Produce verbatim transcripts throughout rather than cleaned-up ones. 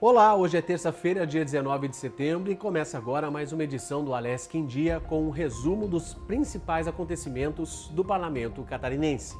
Olá, hoje é terça-feira, dia dezenove de setembro, e começa agora mais uma edição do Alesc em Dia com um resumo dos principais acontecimentos do Parlamento catarinense.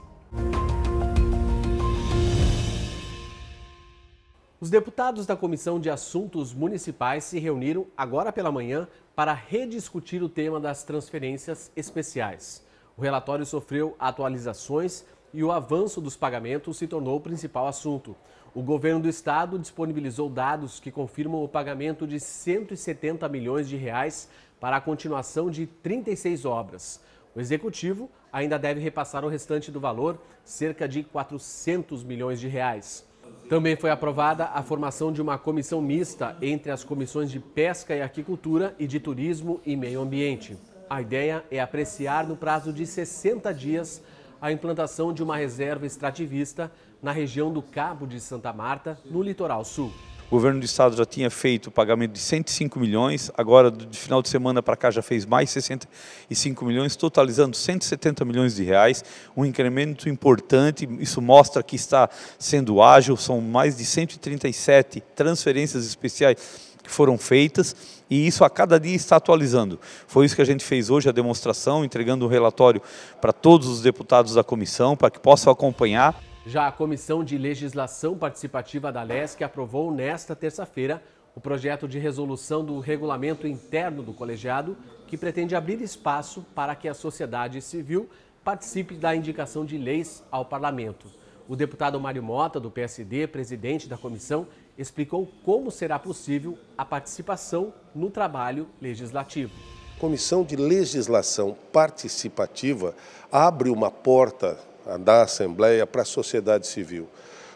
Os deputados da Comissão de Assuntos Municipais se reuniram agora pela manhã para rediscutir o tema das transferências especiais. O relatório sofreu atualizações e o avanço dos pagamentos se tornou o principal assunto. O governo do estado disponibilizou dados que confirmam o pagamento de cento e setenta milhões de reais para a continuação de trinta e seis obras. O executivo ainda deve repassar o restante do valor, cerca de quatrocentos milhões de reais. Também foi aprovada a formação de uma comissão mista entre as comissões de Pesca e Aquicultura e de Turismo e Meio Ambiente. A ideia é apreciar no prazo de sessenta dias a implantação de uma reserva extrativista na região do Cabo de Santa Marta, no litoral sul. O governo do estado já tinha feito o pagamento de cento e cinco milhões, agora do final de semana para cá já fez mais sessenta e cinco milhões, totalizando cento e setenta milhões de reais, um incremento importante. Isso mostra que está sendo ágil, são mais de cento e trinta e sete transferências especiais que foram feitas e isso a cada dia está atualizando. Foi isso que a gente fez hoje, a demonstração, entregando um relatório para todos os deputados da comissão, para que possam acompanhar. Já a Comissão de Legislação Participativa da Alesc aprovou nesta terça-feira o projeto de resolução do regulamento interno do colegiado, que pretende abrir espaço para que a sociedade civil participe da indicação de leis ao parlamento. O deputado Mário Mota, do P S D, presidente da comissão, explicou como será possível a participação no trabalho legislativo. A Comissão de Legislação Participativa abre uma porta da Assembleia para a sociedade civil.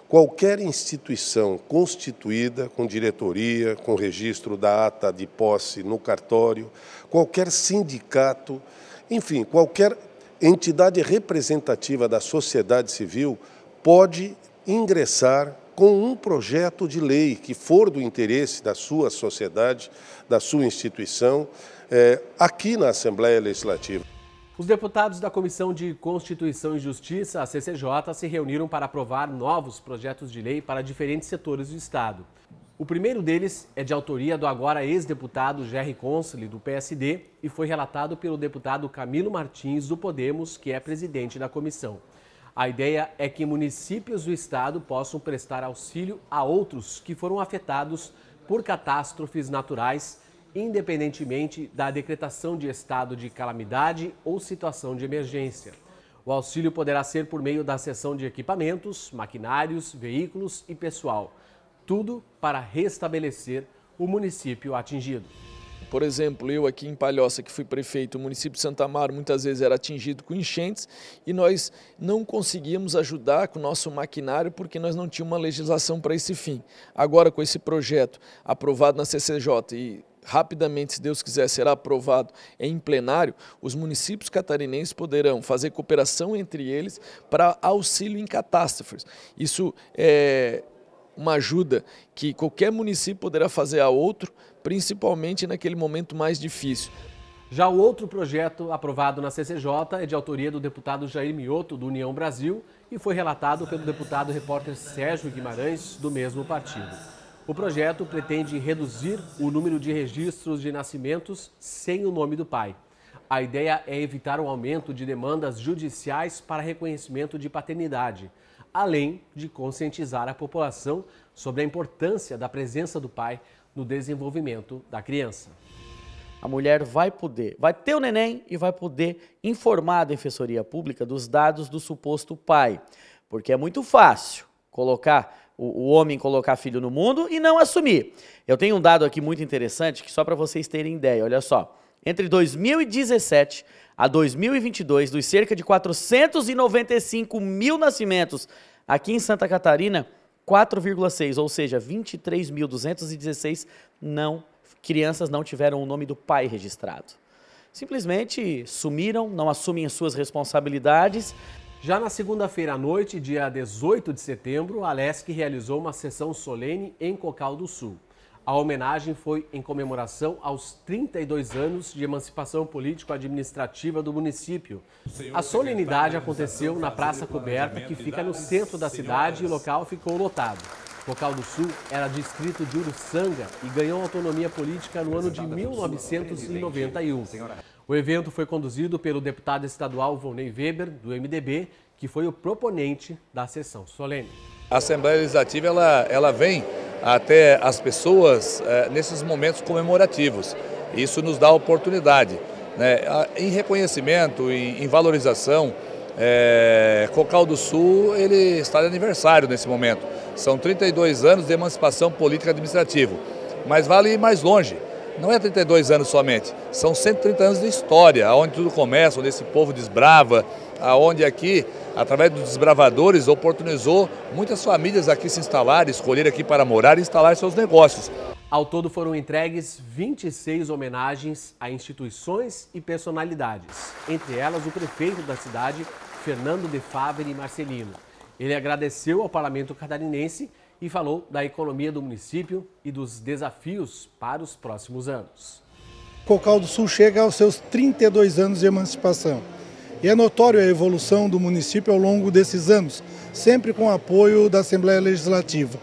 Qualquer instituição constituída com diretoria, com registro da ata de posse no cartório, qualquer sindicato, enfim, qualquer entidade representativa da sociedade civil pode ingressar com um projeto de lei que for do interesse da sua sociedade, da sua instituição, é, aqui na Assembleia Legislativa. Os deputados da Comissão de Constituição e Justiça, a C C J, se reuniram para aprovar novos projetos de lei para diferentes setores do estado. O primeiro deles é de autoria do agora ex-deputado Gerli Conselhe, do P S D, e foi relatado pelo deputado Camilo Martins, do Podemos, que é presidente da comissão. A ideia é que municípios do estado possam prestar auxílio a outros que foram afetados por catástrofes naturais, independentemente da decretação de estado de calamidade ou situação de emergência. O auxílio poderá ser por meio da cessão de equipamentos, maquinários, veículos e pessoal. Tudo para restabelecer o município atingido. Por exemplo, eu aqui em Palhoça, que fui prefeito, o município de Santa Marta muitas vezes era atingido com enchentes e nós não conseguíamos ajudar com o nosso maquinário porque nós não tínhamos uma legislação para esse fim. Agora, com esse projeto aprovado na C C J e rapidamente, se Deus quiser, será aprovado em plenário, os municípios catarinenses poderão fazer cooperação entre eles para auxílio em catástrofes. Isso é uma ajuda que qualquer município poderá fazer a outro, principalmente naquele momento mais difícil. Já o outro projeto aprovado na C C J é de autoria do deputado Jair Mioto, do União Brasil, e foi relatado pelo deputado repórter Sérgio Guimarães, do mesmo partido. O projeto pretende reduzir o número de registros de nascimentos sem o nome do pai. A ideia é evitar um aumento de demandas judiciais para reconhecimento de paternidade, além de conscientizar a população sobre a importância da presença do pai no desenvolvimento da criança. A mulher vai poder, vai ter o neném e vai poder informar a Defensoria Pública dos dados do suposto pai, porque é muito fácil colocar o, o homem colocar filho no mundo e não assumir. Eu tenho um dado aqui muito interessante, que só para vocês terem ideia, olha só. Entre dois mil e dezessete a dois mil e vinte e dois, dos cerca de quatrocentos e noventa e cinco mil nascimentos aqui em Santa Catarina, quatro vírgula seis, ou seja, vinte e três mil duzentos e dezesseis não, crianças não tiveram o nome do pai registrado. Simplesmente sumiram, não assumem as suas responsabilidades. Já na segunda-feira à noite, dia dezoito de setembro, a Alesc realizou uma sessão solene em Cocal do Sul. A homenagem foi em comemoração aos trinta e dois anos de emancipação político-administrativa do município. A solenidade aconteceu na Praça Coberta, que fica no centro da cidade, e o local ficou lotado. Cocal do Sul era distrito de Uruçanga e ganhou autonomia política no ano de mil novecentos e noventa e um. O evento foi conduzido pelo deputado estadual Volney Weber, do M D B, que foi o proponente da sessão solene. A Assembleia Legislativa ela, ela vem até as pessoas é, nesses momentos comemorativos. Isso nos dá a oportunidade, né? Em reconhecimento, em, em valorização, é, Cocal do Sul ele está de aniversário nesse momento. São trinta e dois anos de emancipação política administrativa, mas vale ir mais longe. Não é trinta e dois anos somente, são cento e trinta anos de história, onde tudo começa, onde esse povo desbrava, onde aqui, através dos desbravadores, oportunizou muitas famílias aqui se instalar, escolher aqui para morar e instalar seus negócios. Ao todo foram entregues vinte e seis homenagens a instituições e personalidades, entre elas o prefeito da cidade, Fernando de Favre e Marcelino. Ele agradeceu ao parlamento catarinense e falou da economia do município e dos desafios para os próximos anos. Cocal do Sul chega aos seus trinta e dois anos de emancipação. E é notória a evolução do município ao longo desses anos, sempre com o apoio da Assembleia Legislativa.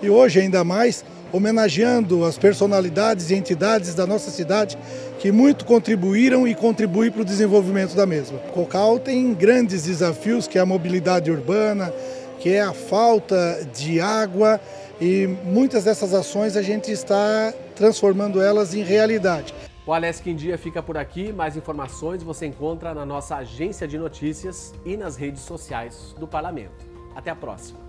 E hoje, ainda mais, homenageando as personalidades e entidades da nossa cidade que muito contribuíram e contribuem para o desenvolvimento da mesma. Cocal tem grandes desafios, que é a mobilidade urbana, que é a falta de água, e muitas dessas ações a gente está transformando elas em realidade. O Alesc em Dia fica por aqui. Mais informações você encontra na nossa agência de notícias e nas redes sociais do Parlamento. Até a próxima!